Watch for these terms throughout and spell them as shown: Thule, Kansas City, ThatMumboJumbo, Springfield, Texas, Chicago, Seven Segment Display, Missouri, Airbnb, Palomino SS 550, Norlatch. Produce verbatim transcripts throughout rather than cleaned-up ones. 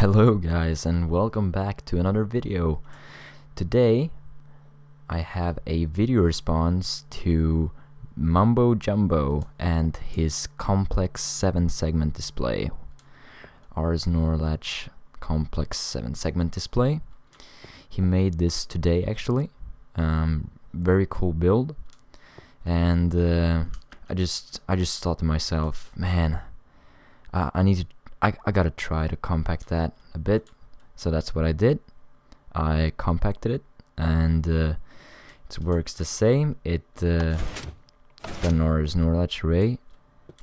Hello guys, and welcome back to another video. Today I have a video response to Mumbo Jumbo and his complex seven segment display. Ours Norlatch complex seven segment display. He made this today actually. Um, very cool build, and uh, I just I just thought to myself, man, uh, I need to I, I gotta try to compact that a bit. So that's what I did. I compacted it, and uh, it works the same. It uh, done our Norlatch array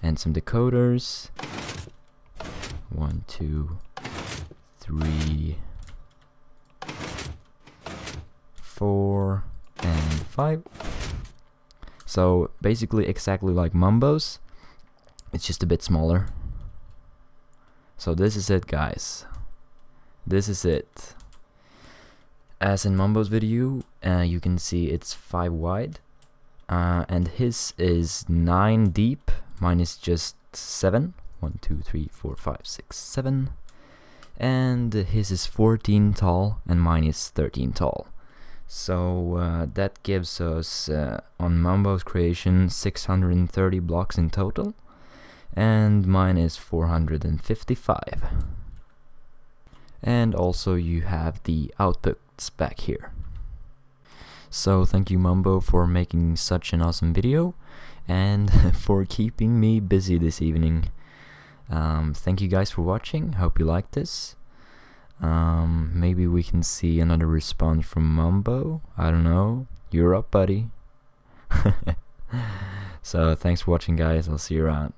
and some decoders. One, two, three, four, and five. So basically exactly like Mumbo's. It's just a bit smaller. So this is it, guys. This is it. As in Mumbo's video, uh, you can see it's five wide, uh, and his is nine deep. Mine is just seven. One, two, three, four, five, six, seven. And his is fourteen tall, and mine is thirteen tall. So uh, that gives us, uh, on Mumbo's creation, six hundred thirty blocks in total. And mine is four hundred fifty-five. And also you have the outputs back here. So thank you, Mumbo, for making such an awesome video and for keeping me busy this evening. Um, thank you guys for watching. Hope you liked this. Um, maybe we can see another response from Mumbo. I don't know. You're up, buddy. So thanks for watching, guys. I'll see you around.